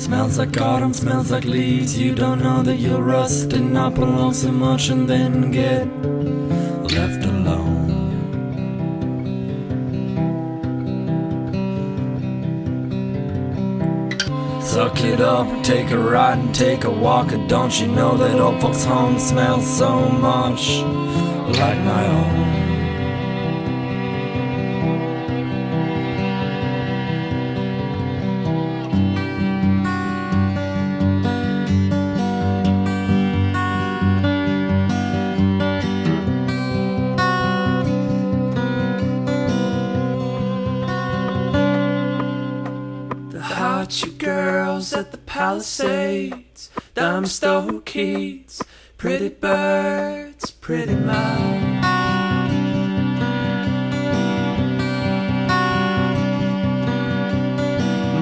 Smells like autumn, smells like leaves. You don't know that you'll rust and not belong so much, and then get left alone. Suck it up, take a ride and take a walk. And don't you know that old folks' home smells so much like my own? Hocha girls at the Palisades, them Stowe kids, pretty birds, pretty mouths.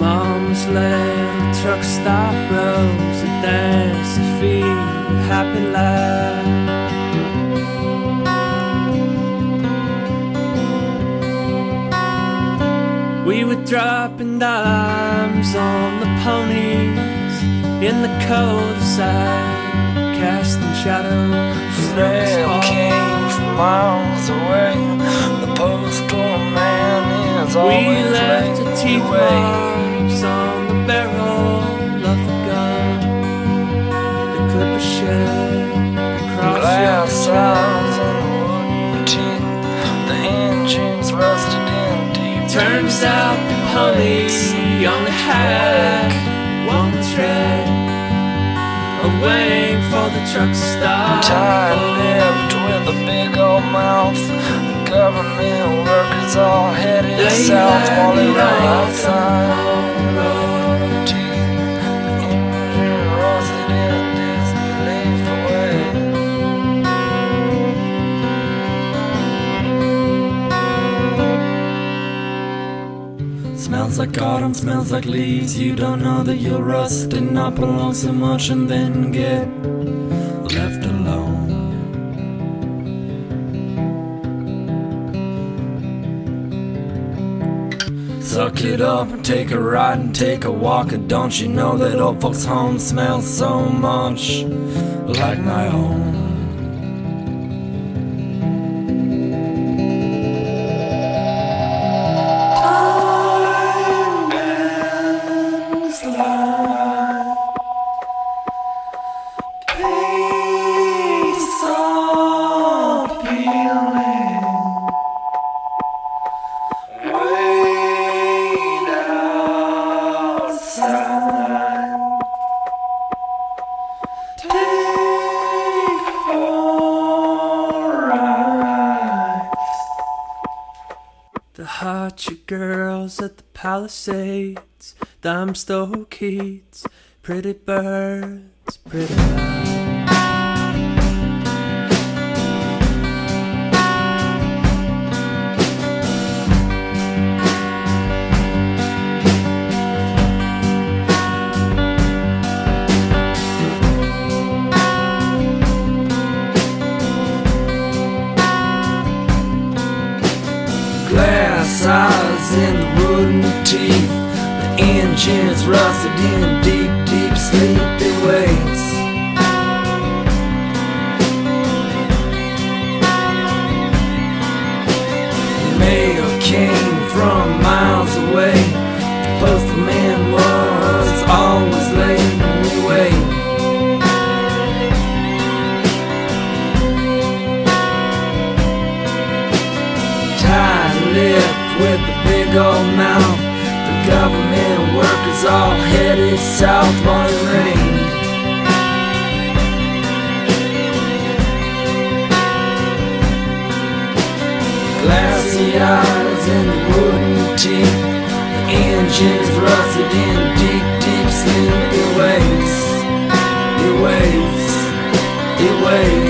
Mom's leg, truck stop rows, a dance to feel happy life. We were dropping dimes on the ponies in the cul-de-sac, casting shadows. The rail came from miles away. The postal man is always late. We left the teeth marks on the barrel of the gun. The clipper shed across glass sides and wooden teeth. The engines rusted in deep. Turns out honey on the hack, one tread away for the truck stop. Tight-lipped with a big old mouth, the government workers all headed they south, while they were outside on the road. The engine rusted in disbelief away. Smells like autumn, smells like leaves. You don't know that you'll rust and not belong so much, and then get left alone. Suck it up, take a ride and take a walk. And don't you know that old folks' home smells so much like my own? The Hocha girls at the Palisades, them Stowe kids, pretty birds, pretty birds. Glass eyes and the wooden teeth, the engines rusted in deep, deep sleep. It waits. The mail came from miles away. The postman was always late, and we wait. With the big old mouth, the government workers all headed south on the rain. Glassy eyes and the wooden teeth, the engines rusted in deep, deep sleep. It waits, it waits, it waits.